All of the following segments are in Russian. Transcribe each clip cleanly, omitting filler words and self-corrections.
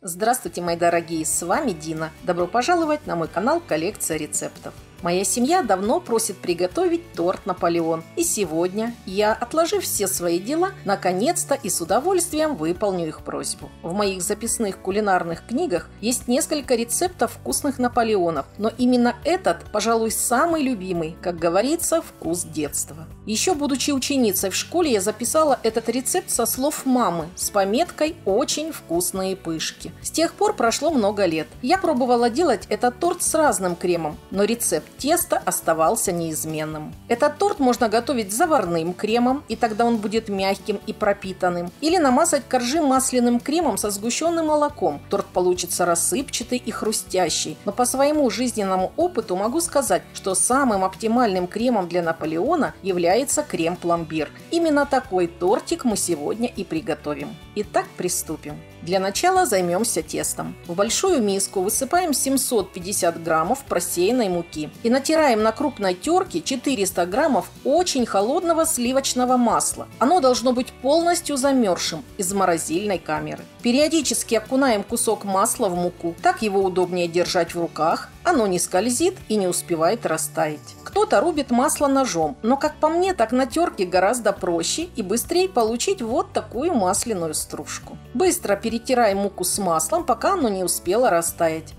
Здравствуйте, мои дорогие, с вами Дина. Добро пожаловать на мой канал «Коллекция рецептов». Моя семья давно просит приготовить торт «Наполеон». И сегодня я, отложив все свои дела, наконец-то и с удовольствием выполню их просьбу. В моих записных кулинарных книгах есть несколько рецептов вкусных «Наполеонов», но именно этот, пожалуй, самый любимый, как говорится, вкус детства. Еще будучи ученицей в школе, я записала этот рецепт со слов мамы с пометкой «Очень вкусные пышки». С тех пор прошло много лет. Я пробовала делать этот торт с разным кремом, но рецепт теста оставался неизменным. Этот торт можно готовить заварным кремом, и тогда он будет мягким и пропитанным. Или намазать коржи масляным кремом со сгущенным молоком. Торт получится рассыпчатый и хрустящий. Но по своему жизненному опыту могу сказать, что самым оптимальным кремом для Наполеона является крем «Пломбир». Именно такой тортик мы сегодня и приготовим. Итак, приступим. Для начала займемся тестом. В большую миску высыпаем 750 граммов просеянной муки и натираем на крупной терке 400 граммов очень холодного сливочного масла. Оно должно быть полностью замерзшим из морозильной камеры. Периодически окунаем кусок масла в муку. Так его удобнее держать в руках, оно не скользит и не успевает растаять. Кто-то рубит масло ножом, но, как по мне, так на терке гораздо проще и быстрее получить вот такую масляную стружку. Быстро перетираем муку с маслом, пока оно не успело растаять.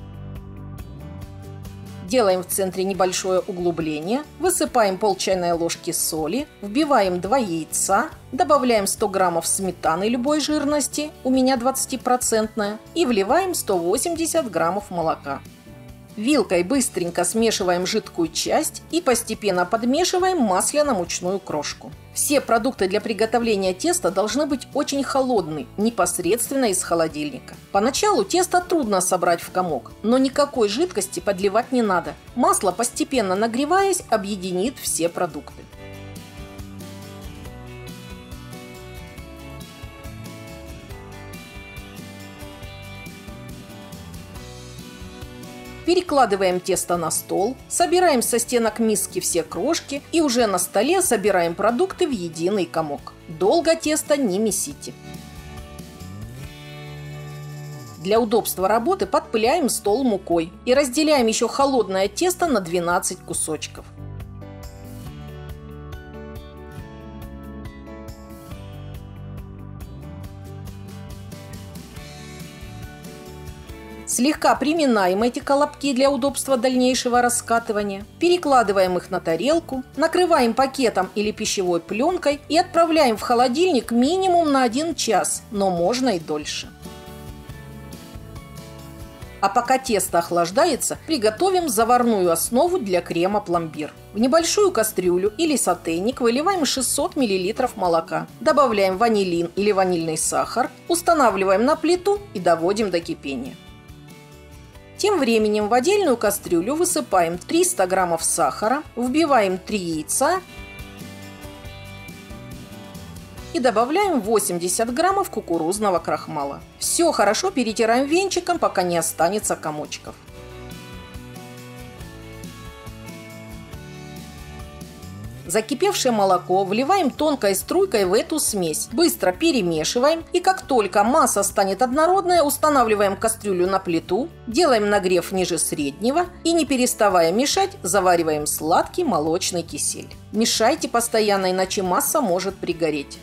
Делаем в центре небольшое углубление, высыпаем пол чайной ложки соли, вбиваем 2 яйца, добавляем 100 граммов сметаны любой жирности, у меня 20%, и вливаем 180 граммов молока. Вилкой быстренько смешиваем жидкую часть и постепенно подмешиваем масляно-мучную крошку. Все продукты для приготовления теста должны быть очень холодны, непосредственно из холодильника. Поначалу тесто трудно собрать в комок, но никакой жидкости подливать не надо. Масло, постепенно нагреваясь, объединит все продукты. Перекладываем тесто на стол, собираем со стенок миски все крошки и уже на столе собираем продукты в единый комок. Долго тесто не месите. Для удобства работы подпыляем стол мукой и разделяем еще холодное тесто на 12 кусочков. Слегка приминаем эти колобки для удобства дальнейшего раскатывания, перекладываем их на тарелку, накрываем пакетом или пищевой пленкой и отправляем в холодильник минимум на 1 час, но можно и дольше. А пока тесто охлаждается, приготовим заварную основу для крема «Пломбир». В небольшую кастрюлю или сотейник выливаем 600 мл молока, добавляем ванилин или ванильный сахар, устанавливаем на плиту и доводим до кипения. Тем временем в отдельную кастрюлю высыпаем 300 граммов сахара, вбиваем 3 яйца и добавляем 80 граммов кукурузного крахмала. Все хорошо перетираем венчиком, пока не останется комочков. Закипевшее молоко вливаем тонкой струйкой в эту смесь, быстро перемешиваем и как только масса станет однородная, устанавливаем кастрюлю на плиту, делаем нагрев ниже среднего и, не переставая мешать, завариваем сладкий молочный кисель. Мешайте постоянно, иначе масса может пригореть.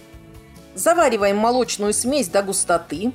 Завариваем молочную смесь до густоты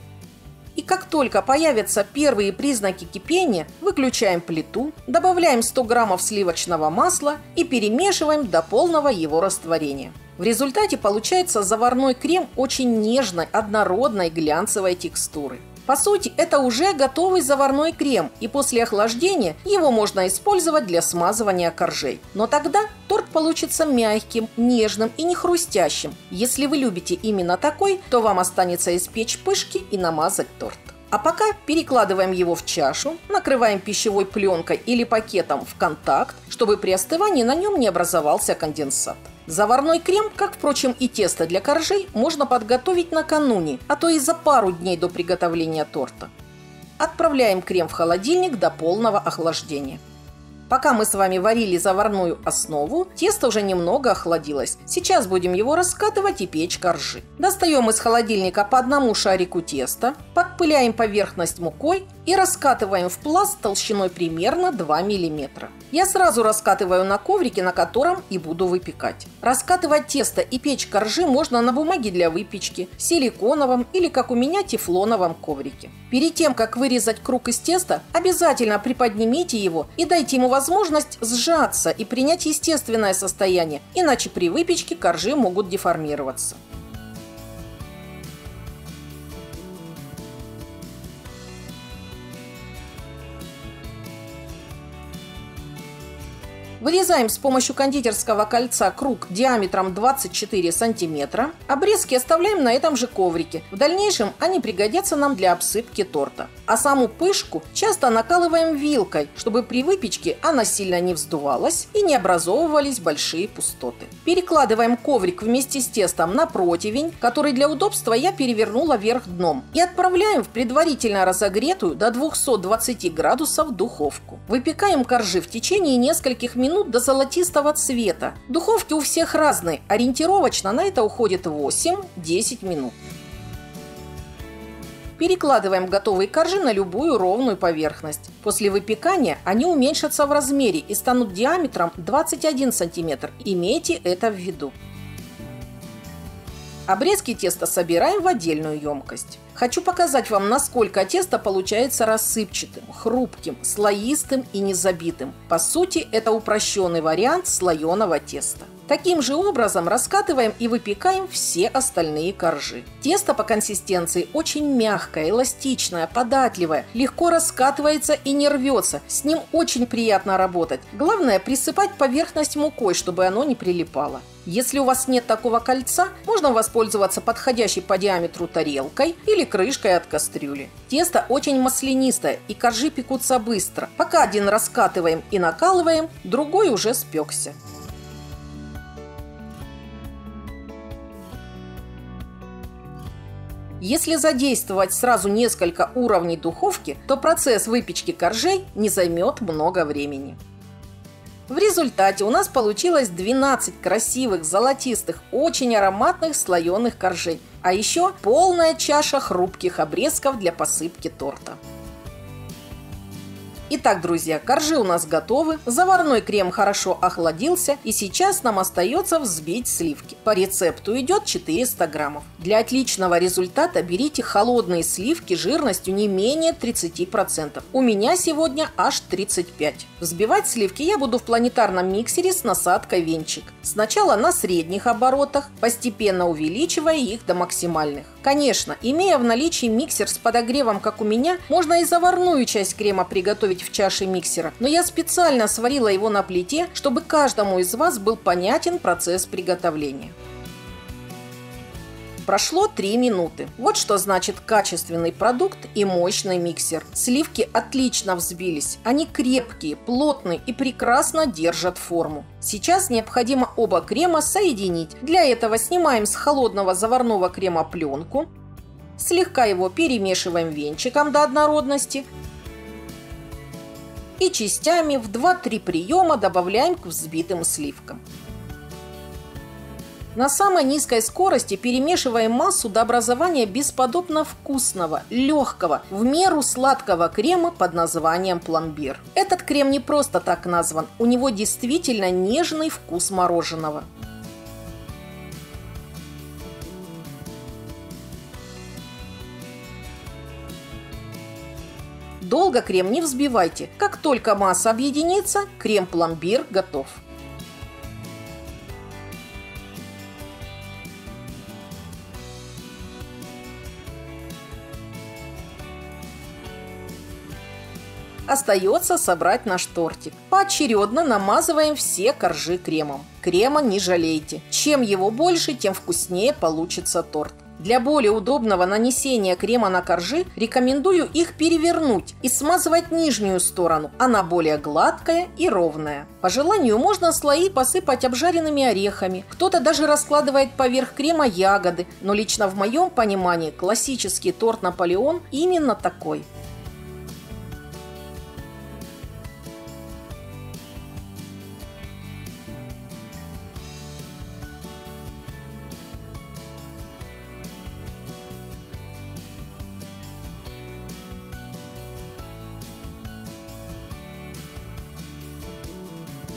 и как только появятся первые признаки кипения, выключаем плиту, добавляем 100 граммов сливочного масла и перемешиваем до полного его растворения. В результате получается заварной крем очень нежной, однородной, глянцевой текстуры. По сути, это уже готовый заварной крем, и после охлаждения его можно использовать для смазывания коржей. Но тогда торт получится мягким, нежным и не хрустящим. Если вы любите именно такой, то вам останется испечь пышки и намазать торт. А пока перекладываем его в чашу, накрываем пищевой пленкой или пакетом в контакт, чтобы при остывании на нем не образовался конденсат. Заварной крем, как, впрочем, и тесто для коржей, можно подготовить накануне, а то и за пару дней до приготовления торта. Отправляем крем в холодильник до полного охлаждения. Пока мы с вами варили заварную основу, тесто уже немного охладилось. Сейчас будем его раскатывать и печь коржи. Достаем из холодильника по одному шарику теста, подпыляем поверхность мукой и раскатываем в пласт толщиной примерно 2 мм. Я сразу раскатываю на коврике, на котором и буду выпекать. Раскатывать тесто и печь коржи можно на бумаге для выпечки, силиконовом или, как у меня, тефлоновом коврике. Перед тем, как вырезать круг из теста, обязательно приподнимите его и дайте ему возможность сжаться и принять естественное состояние, иначе при выпечке коржи могут деформироваться. Вырезаем с помощью кондитерского кольца круг диаметром 24 см. Обрезки оставляем на этом же коврике. В дальнейшем они пригодятся нам для обсыпки торта. А саму пышку часто накалываем вилкой, чтобы при выпечке она сильно не вздувалась и не образовывались большие пустоты. Перекладываем коврик вместе с тестом на противень, который для удобства я перевернула вверх дном, и отправляем в предварительно разогретую до 220 градусов духовку. Выпекаем коржи в течение нескольких минут до золотистого цвета. Духовки у всех разные, ориентировочно на это уходит 8-10 минут. Перекладываем готовые коржи на любую ровную поверхность. После выпекания они уменьшатся в размере и станут диаметром 21 см. Имейте это в виду. Обрезки теста собираем в отдельную емкость. Хочу показать вам, насколько тесто получается рассыпчатым, хрупким, слоистым и незабитым. По сути, это упрощенный вариант слоеного теста. Таким же образом раскатываем и выпекаем все остальные коржи. Тесто по консистенции очень мягкое, эластичное, податливое, легко раскатывается и не рвется. С ним очень приятно работать. Главное присыпать поверхность мукой, чтобы оно не прилипало. Если у вас нет такого кольца, можно воспользоваться подходящей по диаметру тарелкой или крышкой от кастрюли. Тесто очень маслянистое и коржи пекутся быстро. Пока один раскатываем и накалываем, другой уже спекся. Если задействовать сразу несколько уровней духовки, то процесс выпечки коржей не займет много времени. В результате у нас получилось 12 красивых, золотистых, очень ароматных слоеных коржей, а еще полная чаша хрупких обрезков для посыпки торта. Итак, друзья, коржи у нас готовы, заварной крем хорошо охладился, и сейчас нам остается взбить сливки. По рецепту идет 400 граммов. Для отличного результата берите холодные сливки жирностью не менее 30%. У меня сегодня аж 35%. Взбивать сливки я буду в планетарном миксере с насадкой венчик. Сначала на средних оборотах, постепенно увеличивая их до максимальных. Конечно, имея в наличии миксер с подогревом, как у меня, можно и заварную часть крема приготовить в чаше миксера, но я специально сварила его на плите, чтобы каждому из вас был понятен процесс приготовления. Прошло 3 минуты. Вот что значит качественный продукт и мощный миксер. Сливки отлично взбились. Они крепкие, плотные и прекрасно держат форму. Сейчас необходимо оба крема соединить. Для этого снимаем с холодного заварного крема пленку. Слегка его перемешиваем венчиком до однородности. И частями в 2-3 приема добавляем к взбитым сливкам. На самой низкой скорости перемешиваем массу до образования бесподобно вкусного, легкого, в меру сладкого крема под названием пломбир. Этот крем не просто так назван, у него действительно нежный вкус мороженого. Долго крем не взбивайте, как только масса объединится, крем-пломбир готов. Остается собрать наш тортик. Поочередно намазываем все коржи кремом. Крема не жалейте. Чем его больше, тем вкуснее получится торт. Для более удобного нанесения крема на коржи рекомендую их перевернуть и смазывать нижнюю сторону. Она более гладкая и ровная. По желанию можно слои посыпать обжаренными орехами. Кто-то даже раскладывает поверх крема ягоды. Но лично в моем понимании классический торт Наполеон именно такой.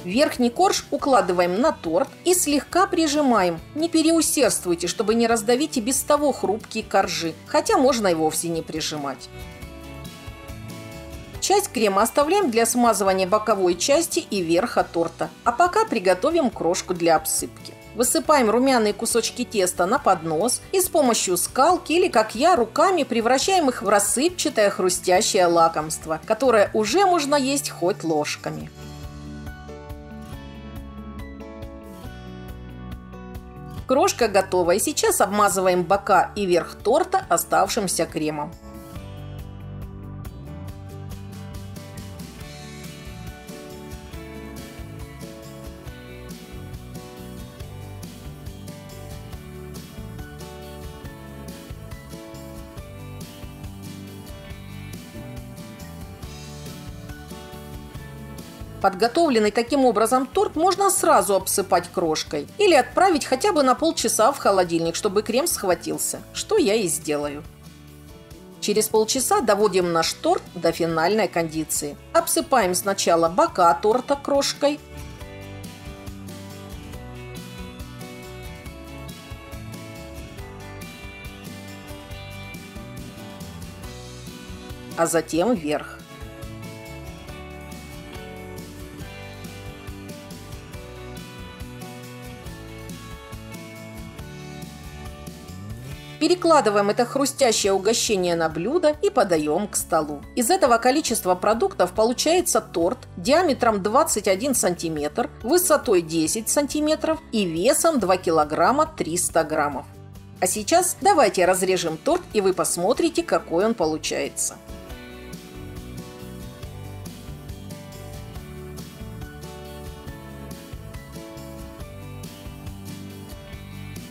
Верхний корж укладываем на торт и слегка прижимаем. Не переусердствуйте, чтобы не раздавить и без того хрупкие коржи, хотя можно и вовсе не прижимать. Часть крема оставляем для смазывания боковой части и верха торта, а пока приготовим крошку для обсыпки. Высыпаем румяные кусочки теста на поднос и с помощью скалки или, как я, руками превращаем их в рассыпчатое хрустящее лакомство, которое уже можно есть хоть ложками. Крошка готова, и сейчас обмазываем бока и верх торта оставшимся кремом. Подготовленный таким образом торт можно сразу обсыпать крошкой или отправить хотя бы на полчаса в холодильник, чтобы крем схватился, что я и сделаю. Через полчаса доводим наш торт до финальной кондиции. Обсыпаем сначала бока торта крошкой, а затем верх. Перекладываем это хрустящее угощение на блюдо и подаем к столу. Из этого количества продуктов получается торт диаметром 21 см, высотой 10 см и весом 2 кг 300 граммов. А сейчас давайте разрежем торт, и вы посмотрите, какой он получается.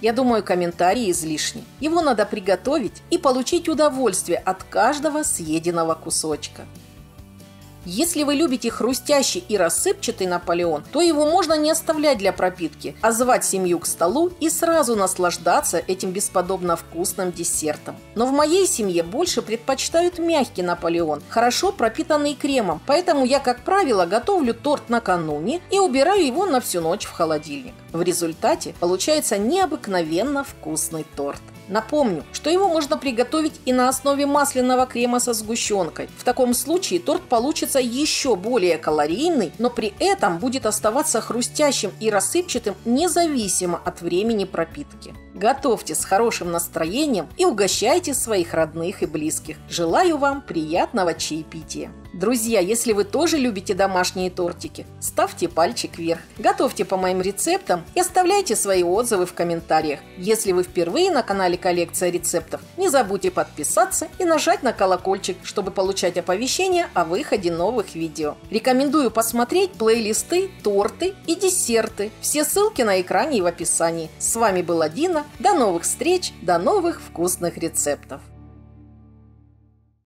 Я думаю, комментарии излишни. Его надо приготовить и получить удовольствие от каждого съеденного кусочка. Если вы любите хрустящий и рассыпчатый Наполеон, то его можно не оставлять для пропитки, а звать семью к столу и сразу наслаждаться этим бесподобно вкусным десертом. Но в моей семье больше предпочитают мягкий Наполеон, хорошо пропитанный кремом, поэтому я, как правило, готовлю торт накануне и убираю его на всю ночь в холодильник. В результате получается необыкновенно вкусный торт. Напомню, что его можно приготовить и на основе масляного крема со сгущенкой. В таком случае торт получится еще более калорийный, но при этом будет оставаться хрустящим и рассыпчатым независимо от времени пропитки. Готовьте с хорошим настроением и угощайте своих родных и близких. Желаю вам приятного чаепития. Друзья, если вы тоже любите домашние тортики, ставьте пальчик вверх, готовьте по моим рецептам и оставляйте свои отзывы в комментариях. Если вы впервые на канале «Коллекция рецептов», не забудьте подписаться и нажать на колокольчик, чтобы получать оповещения о выходе новых видео. Рекомендую посмотреть плейлисты, торты и десерты. Все ссылки на экране и в описании. С вами была Дина. До новых встреч, до новых вкусных рецептов!